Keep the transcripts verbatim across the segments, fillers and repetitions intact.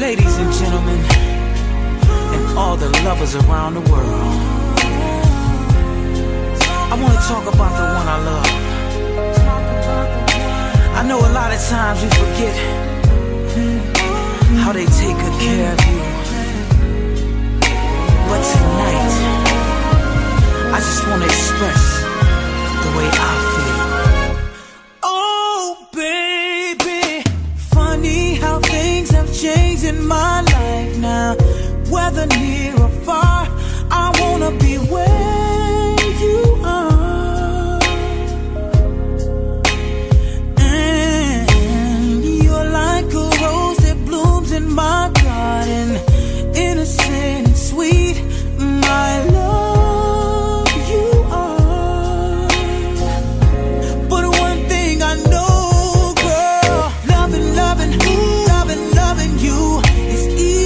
Ladies and gentlemen, and all the lovers around the world, I want to talk about the one I love. I know a lot of times we forget how they take good care of you, but tonight I just want to express the way I feel. Oh baby, funny how things have changed in my life now. Whether near or far, I want to be where you are. And you're like a rose that blooms in my garden, innocent and sweet, my love, you are. But one thing I know, girl, loving, loving, loving, loving you is easy.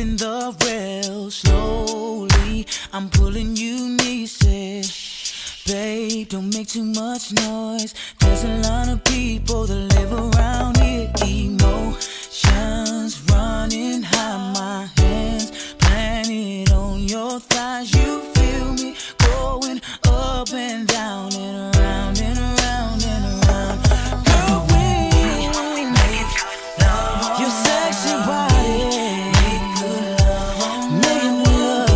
skipping the rails slowly. I'm pulling you nieces. Babe, don't make too much noise. There's a lot of people that live around here. Emotions running high, my hands planted on your thighs. You feel me going up and down and around and around and around. Girl, we make love. Your sexy body, make good love, make love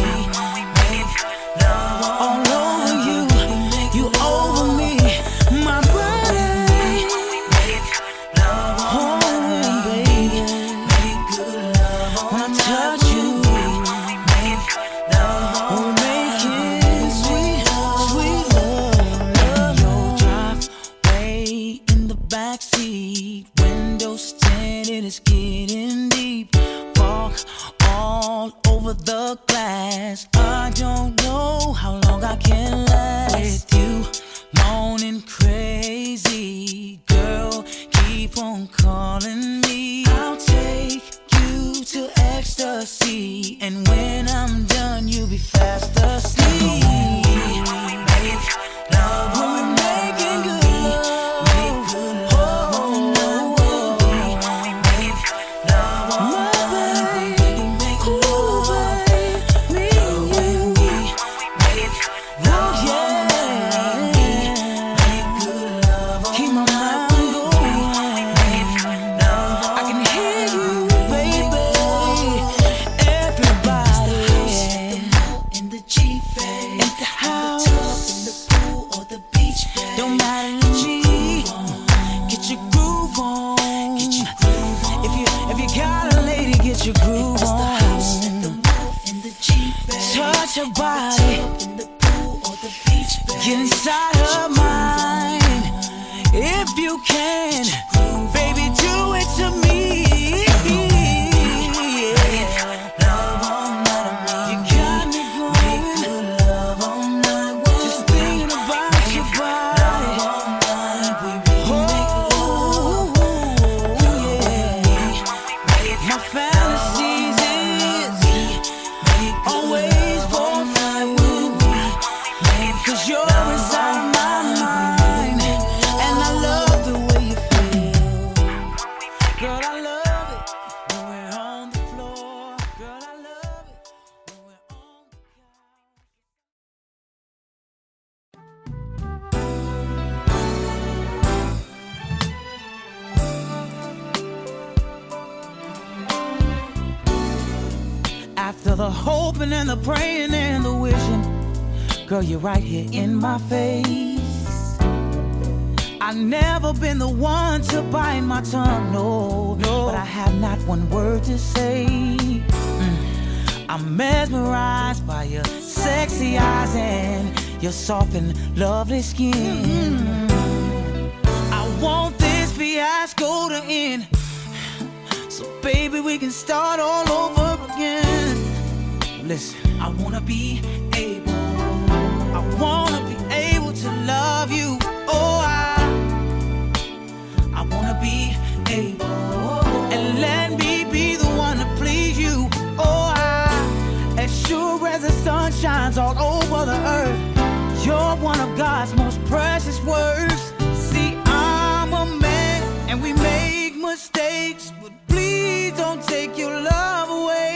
all over you, you over me, my body. Oh, baby, make good love when I touch you. Backseat window tinted, it's getting deep. Walk all over the glass. I don't know how long I can last with you. Moaning crazy, girl, keep on calling me. I'll take you to ecstasy, and when I'm done, you'll be fast asleep. When we make love, when we making good. Your body, get inside her mind if you can, baby, do it to me. Love all night, you got me going. Love all night, just thinking about your body. Oh yeah, my fantasies is always. After the hoping and the praying and the wishing, girl, you're right here in my face. I've never been the one to bite my tongue, no, no. But I have not one word to say. Mm. I'm mesmerized by your sexy eyes and your soft and lovely skin. Mm. I want this fiasco to end, so baby, we can start all over again. Listen, I wanna be able, I wanna be able to love you. Oh, I, I wanna be able, and let me be the one to please you. Oh, I, as sure as the sun shines all over the earth, you're one of God's most precious words. See, I'm a man, and we make mistakes, but please don't take your love away.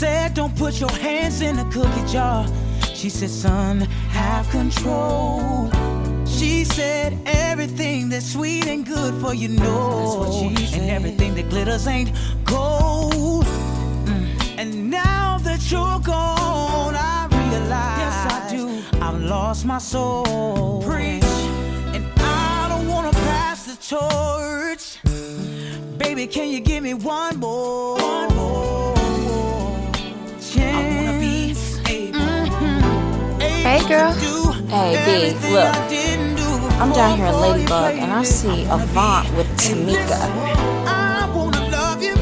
Said don't put your hands in the cookie jar. She said, son, have control. She said everything that's sweet and good for you know. That's what she said. And everything that glitters ain't gold. Mm. And now that you're gone, I realize, yes I do, I've lost my soul. Preach, and I don't wanna pass the torch. baby, can you give me one more, one more, one more chance? I wanna be able, mm-hmm. able hey girl, hey B, look, I'm down here at Ladybug and I see Avant with Tamika. I wanna love you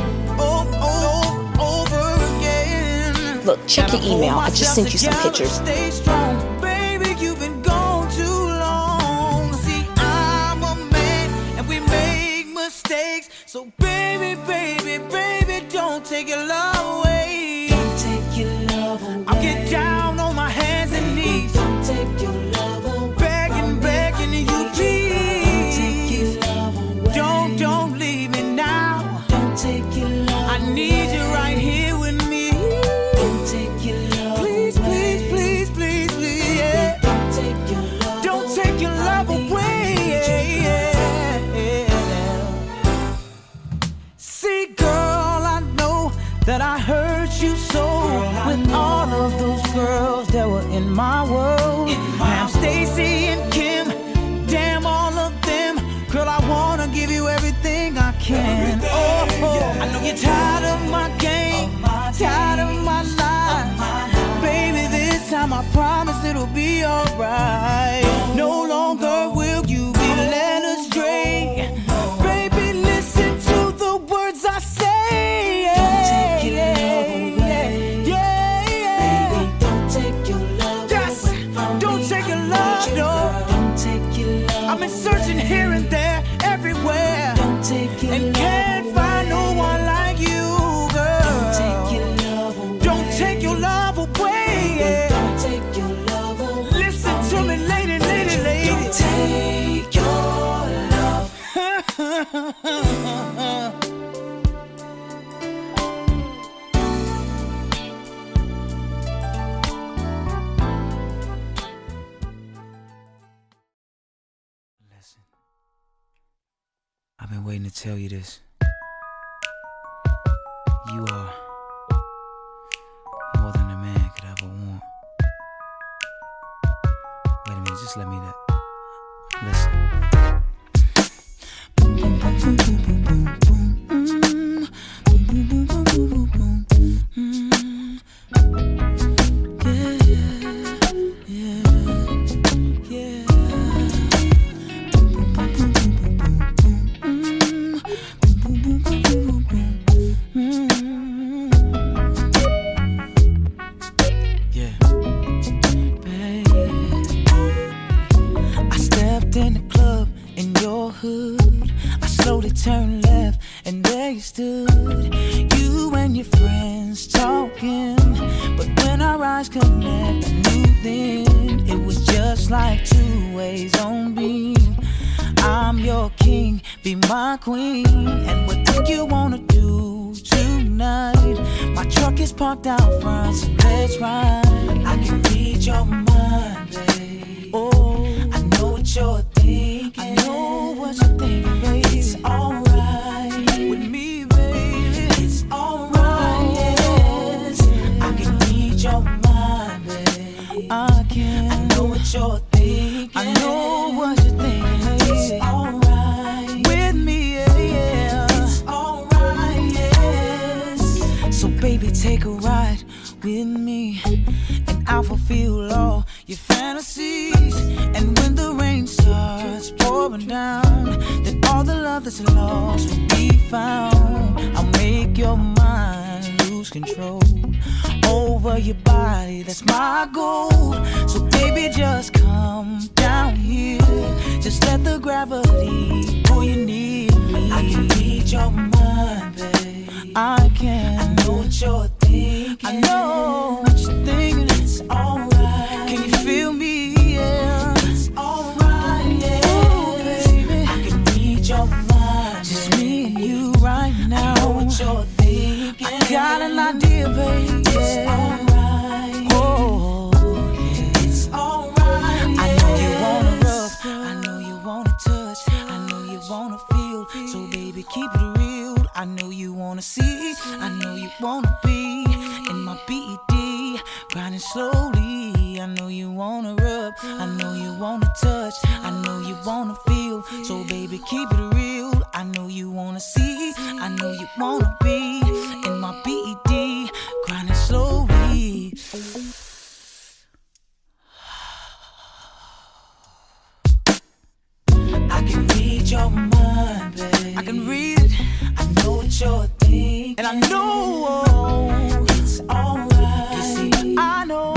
over, over, over again. Look, check your email. I just sent you some pictures. So baby, baby, baby, don't take your love away. Don't take your love away. I'll get down on my hands baby, and knees. Don't take your love away. Begging, begging you, please. Don't take your love away. Don't, don't leave me now. Don't take your love away. I need you right here with me. Don't take your love away. Please, please, please, please, please, yeah. Don't take your love away. Don't take your love away, yeah, yeah. That I hurt you so with all of those girls that were in my world. Now Stacy and Kim, damn all of them. Girl, I wanna give you everything I can. Everything, oh, yeah. I know you're tired of my game, of my tired of my life. Of my life. Baby, this time I promise it'll be alright. No longer no. will you be led astray. No. Baby, listen to the words I say. I've been searching here and there, everywhere, and can't find no one like you, girl. Don't take your love away. Don't take your love away. Listen to me, lady, lady, lady. Don't take your love. I've been waiting to tell you this. You are more than a man could ever want. Wait a minute, just let me that. I I know you wanna be in my B E D, grinding slowly. I can read your mind, babe. I can read it. I know what you're thinking, and I know. Oh, it's alright. Baby, I know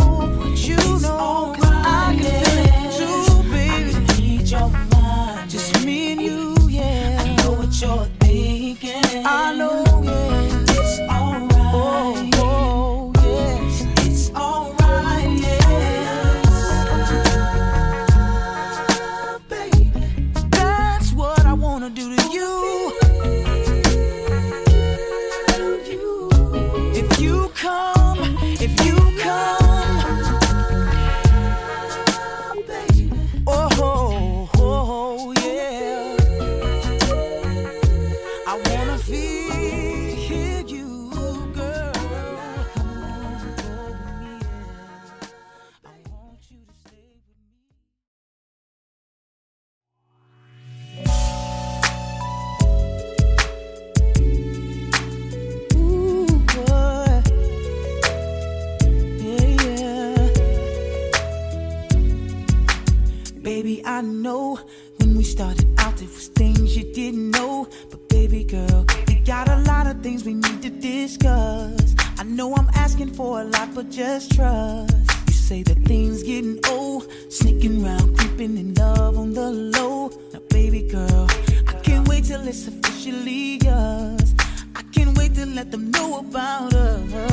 when we started out there was things you didn't know. But baby girl, we got a lot of things we need to discuss. I know I'm asking for a lot, but just trust. You say that things getting old, sneaking round, creeping in love on the low. Now baby girl, I can't wait till it's officially yours. I can't wait to let them know about us. At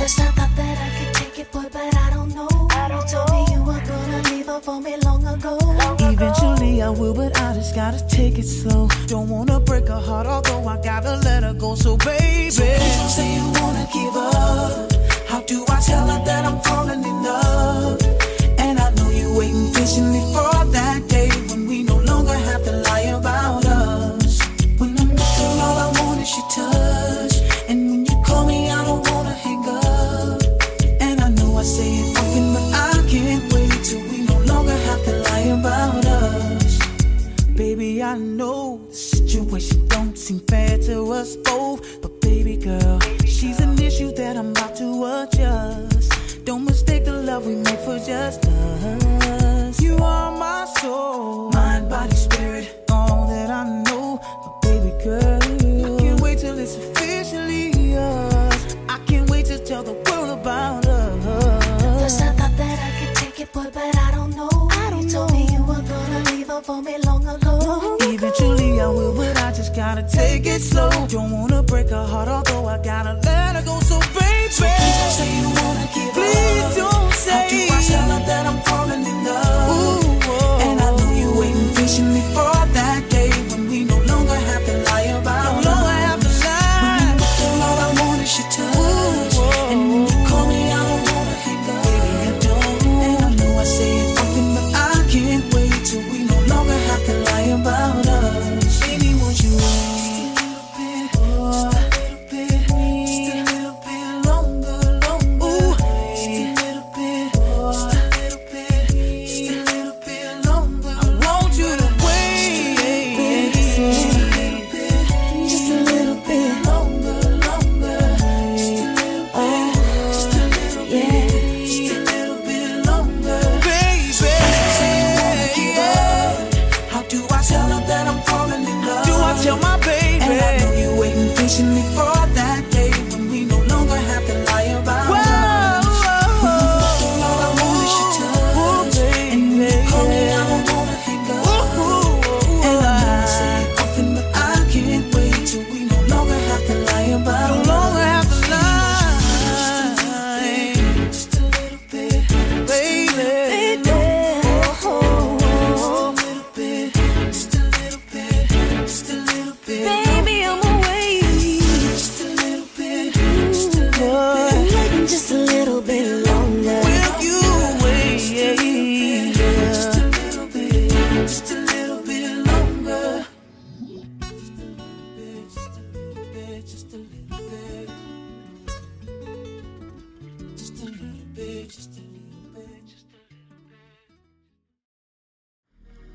first I thought that I could take it, boy, but I don't know. I don't you told know. me you were gonna leave her for me long ago. Long Eventually ago. I will, but I just gotta take it slow. Don't wanna break her heart, although I gotta let her go. So baby, so please don't say you wanna give up. How do I tell her that I'm falling in love? And I know you're waiting patiently for that day when we no longer have to lie about us. When I'm with her, all I want is your touch. And when you call me, I don't wanna hang up. And I know I say it often, but I can't wait till we no longer have to lie about us. Baby, I know the situation don't seem fair to us both, but baby girl, she's an issue that I'm about to adjust. Don't mistake the love we make for just us. You are my soul, mind, body, spirit, all that I know. But baby girl, I can't wait till it's officially yours. I can't wait to tell the world about us. First I thought that I could take it, boy, but I don't know. I don't you told know. me you were gonna leave her for me long ago. Long Eventually ago. I will, but I just gotta take it slow. Don't wanna break her heart, although I gotta let her go. So baby, so please don't say you wanna give please up. Please don't say. How do I tell her that I'm falling in love? Ooh, oh, and I know you're waiting patiently for that day when we no longer have to lie about no longer have to lie. When I'm all I want is your touch. Ooh, oh, and when you call me, I don't wanna hang up. Baby, I don't. And I know I say it often, but I can't wait till we no longer have to lie about us. Baby, won't you wait?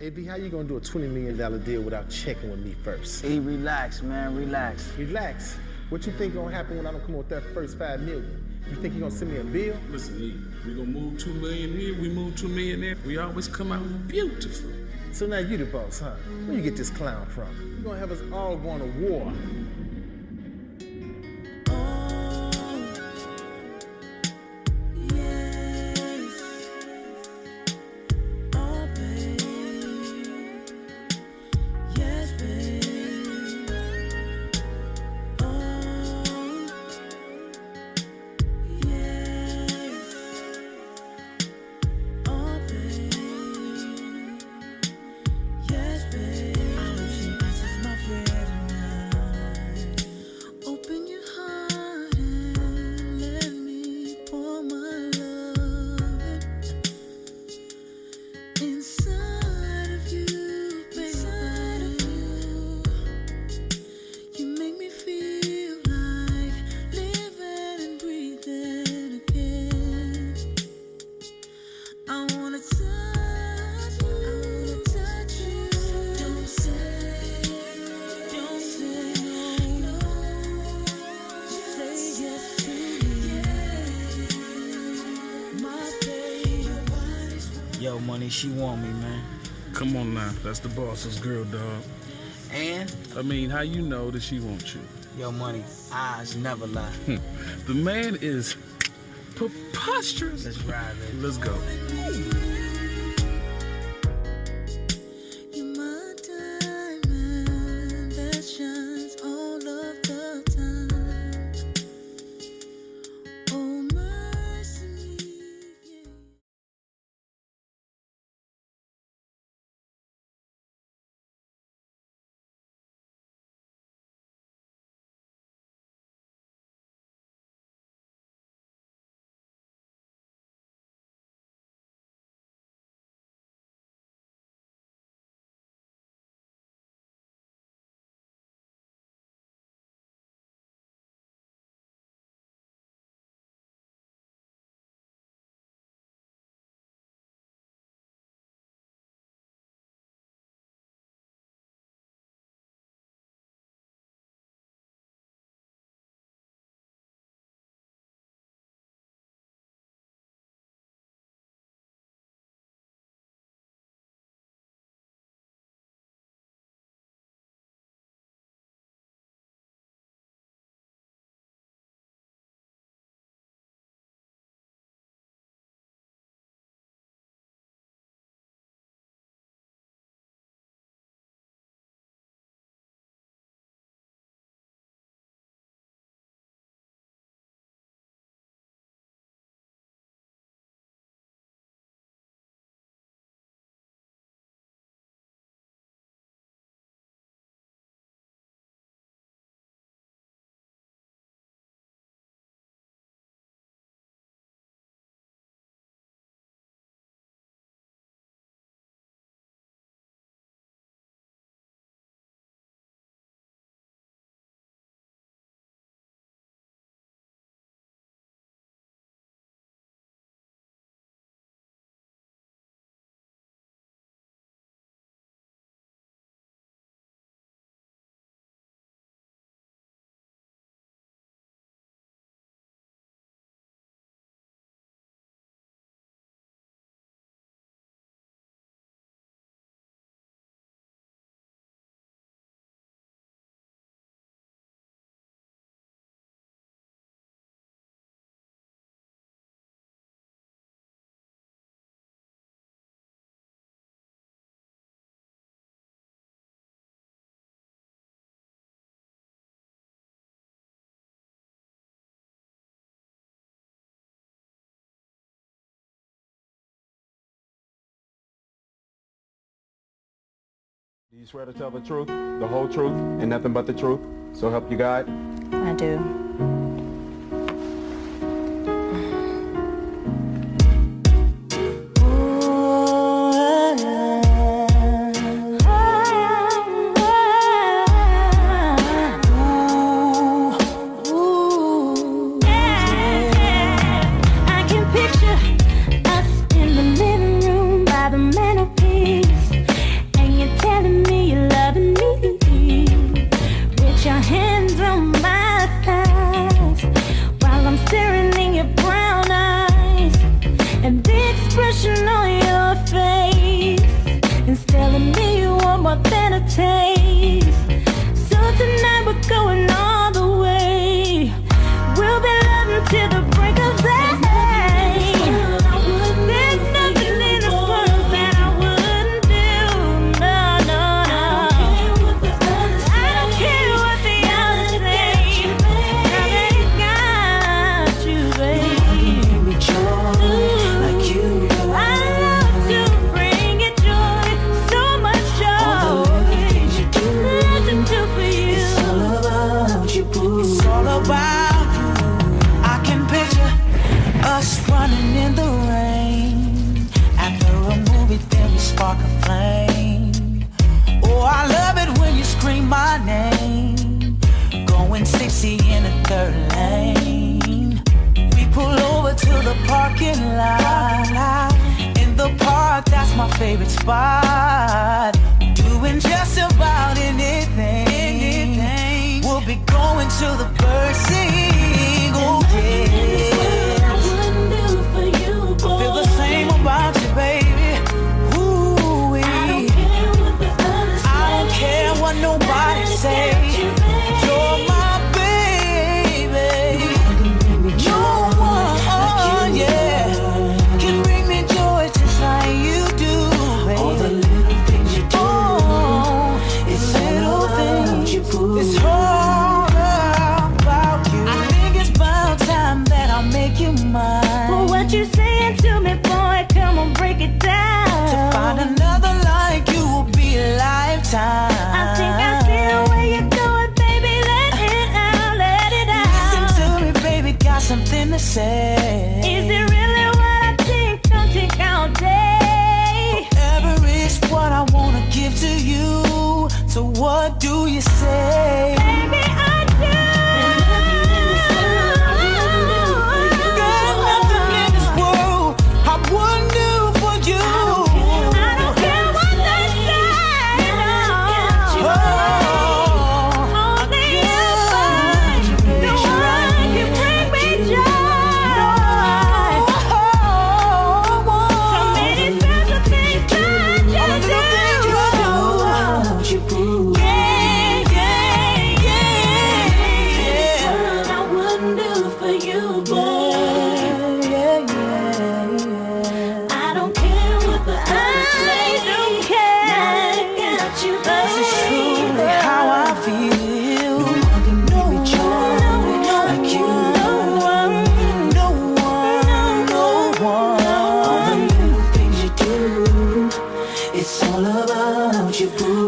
A B, how you gonna do a twenty million dollar deal without checking with me first? Hey, relax, man, relax. Relax? What you think gonna happen when I don't come up with that first five million? You think you gonna send me a bill? Listen, E, we gonna move two million here, we move two million there. We always come out beautiful. So now you the boss, huh? Where you get this clown from? You gonna have us all going to war. Yo, Money, she want me, man. Come on now, that's the boss's girl, dog. And? I mean, how you know that she wants you? Yo, Money, eyes never lie. The man is preposterous. Let's ride, baby. Let's go. You swear to tell the truth, the whole truth, and nothing but the truth? So help you God? I do. Put your hands on my thighs while I'm staring in your brown eyes and the expression on your face is telling me you want more than a taste. So tonight we're going all the way. We'll be loving till the break of day. Favorite spot, doing just about anything, anything. We'll be going to the bird sing. Oh yeah, I wouldn't do for you, boy. Feel the same about you, baby. Ooh, I don't care what the others say. I don't care what nobody says. You're my baby. No one, oh, yeah, can bring me joy just like you. It's all about you. I think it's about time that I make you mine. Well, what you saying to me, boy? Come on, break it down. To find another like you will be a lifetime. I think I see the way you do it, baby. Let it out, let it out. Listen to me, baby, got something to say. Is it really what I think? Don't take all day. Forever is what I want to give to you. So what do you say? Baby, I do. You got nothing in this world I wouldn't do for you. I don't care what they say. No. Oh, only you, the one can bring me joy. So many special things that you do. Yeah, yeah, yeah, yeah. I wouldn't do for you, boy. Yeah, yeah, yeah. I don't care what the others say. I don't care. Not without you, baby. This is truly how I feel. No one can make me joy like you. No one, no one, no one. All the little things you do, it's all about you, boo.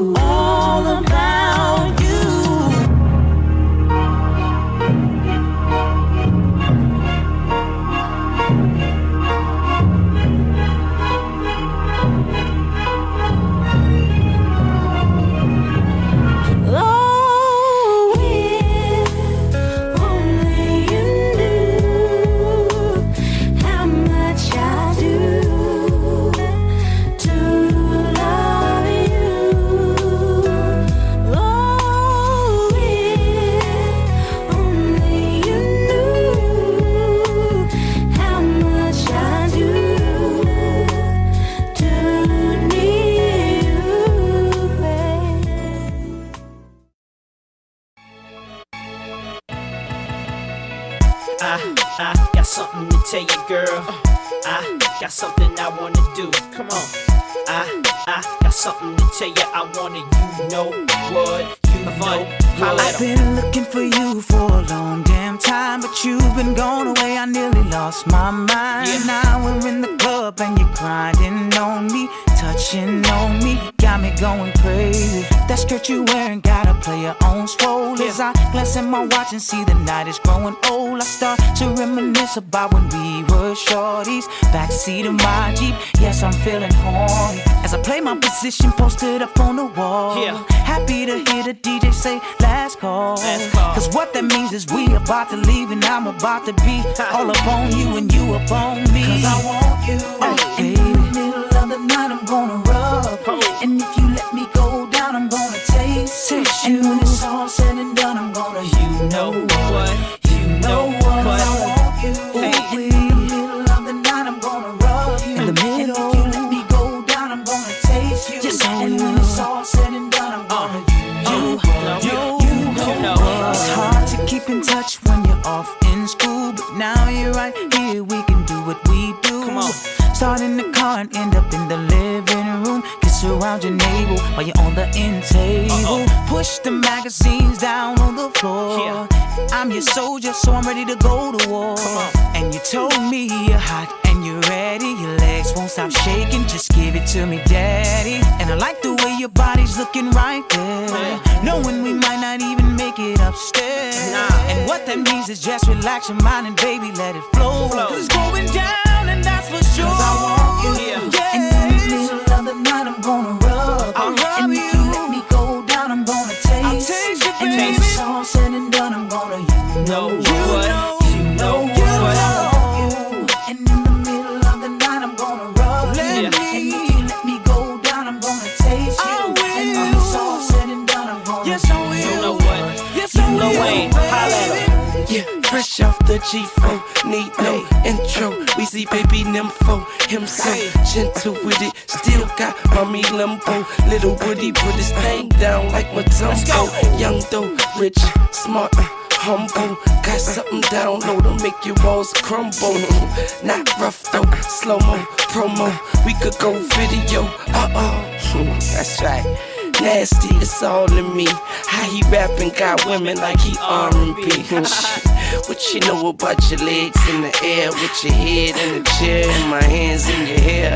I got something to tell you, girl. I got something I wanna do. Come on. I I got something to tell you. I wanna, you know what? You know what? I've been looking for you for a long damn time, but you've been gone away. I nearly lost my mind. Yeah. Now we're in the club and you're grinding on me, touching on me, got me going crazy. That skirt you wearing got a player on swole. As I glance at my watch and see the night is growing old, I start to reminisce about when we were shorties, backseat of my Jeep. Yes, I'm feeling horny as I play my position posted up on the wall. Yeah. Happy to hear the D J say last call, last call. Cause what that means is we about to leave and I'm about to be all up on you and you up on me. Cause I want you, oh, baby. In the middle of the night I'm gonna rub, oh. And if you let me go down I'm gonna taste it. And when it's all said and done what I'm gonna heal. You know what? You know what? I you. In the middle of the night, I'm gonna rub you. In the middle, and if you let me go down, I'm gonna taste you. Yes, I and when it's all said and done, I'm gonna uh, you. You, know, you, you, know, you know. It's hard to keep in touch when you're off in school, but now you're right here. We can do what we do. Come on. Start in the car and end up in the living room. Kiss around your neighbor while you're on the end table. Uh -oh. Push the magazines down on the floor. Yeah. I'm your soldier, so I'm ready to go to war. And you told me you're hot and you're ready. Your legs won't stop shaking, just give it to me, daddy. And I like the way your body's looking right there. Knowing we might not even make it upstairs. Nah. And what that means is just relax your mind and baby, let it flow. flow. 'Cause it's going down and that's for sure. 'Cause I want you. Yeah. Yeah. And in the middle of the night, I'm gonna rub. I'll rub and you. Said and done, I'm gonna you know you what, know, you know you what, know you. And in the middle of the night, I'm gonna rub let you. Me. And if you let me go down, I'm gonna taste you. I will. And when it's all said and done, I'm gonna yes, I will. You know what, yes, you I know will. Holla. Yeah, fresh off the G four, need no hey. Intro. We see baby nympho himself, hey. Gentle with it, still got mommy limbo. Little Woody put his thing down like my tumbo. Young though, rich, smart, humble. Got something down low to make your walls crumble. Not rough though, slow mo, promo. We could go video. Uh oh, that's right. Nasty, it's all in me. How he rapping got women like he R and B. What you know about your legs in the air, with your head in the chair and my hands in your hair.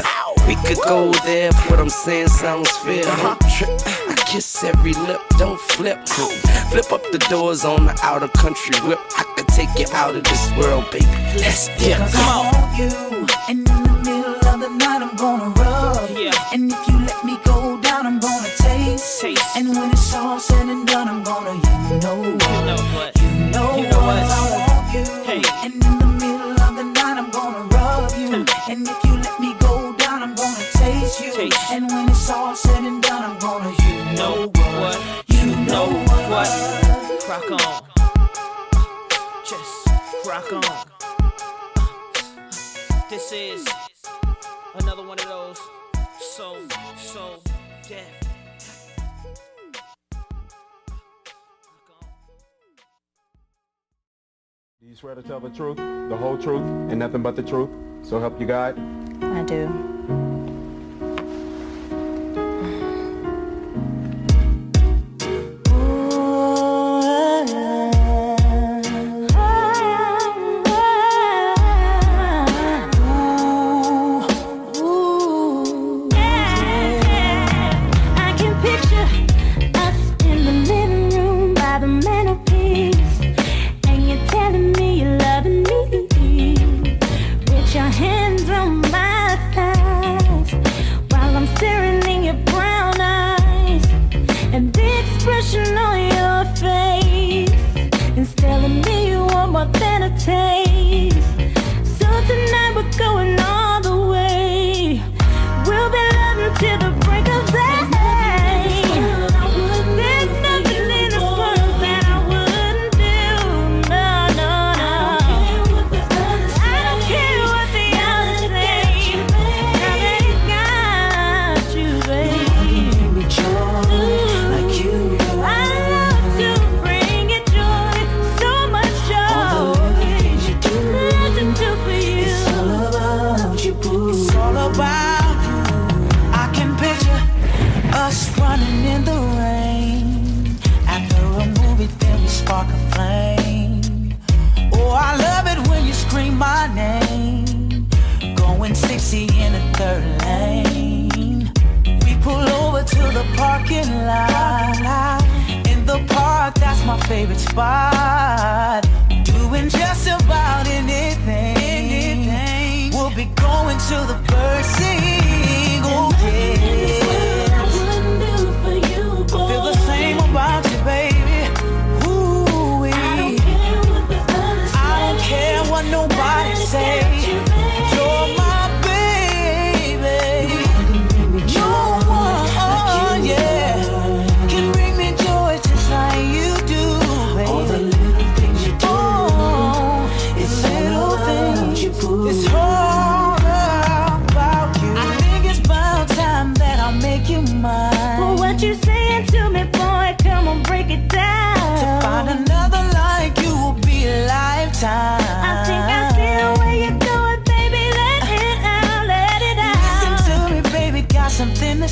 We could go there, what I'm saying sounds fair. I kiss every lip, don't flip. Flip up the doors on the outer country whip. I could take you out of this world, baby. Let's dip. Come on. You, and in the middle of the night, I'm gonna rub. Yeah. And if you let me go down, I'm gonna taste. taste. And when it's all said and done, I'm gonna you know what. You know what. You know, you know what. I want you. Hey. And in the middle of the night, I'm gonna rub you. And if you let me go down, I'm gonna taste you. Taste. And when it's all said and done, I'm gonna you know what. You know what. Rock on. Just rock on. This is another one of those so, so deaf. Do you swear to tell the truth, the whole truth, and nothing but the truth? So help you God? I do.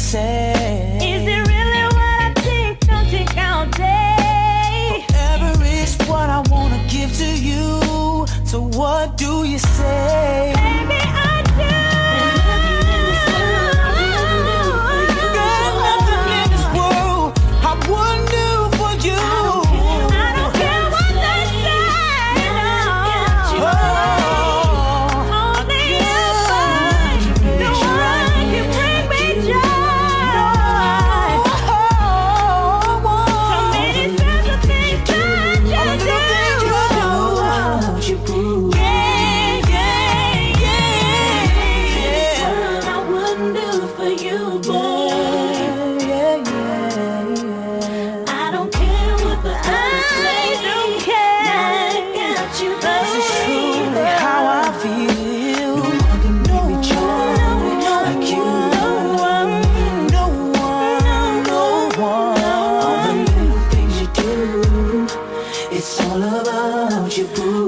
say. Is it really what I think? Don't think I'll say. Forever is what I wanna give to you. So what do you say? Baby, I do. It's all about you, boo.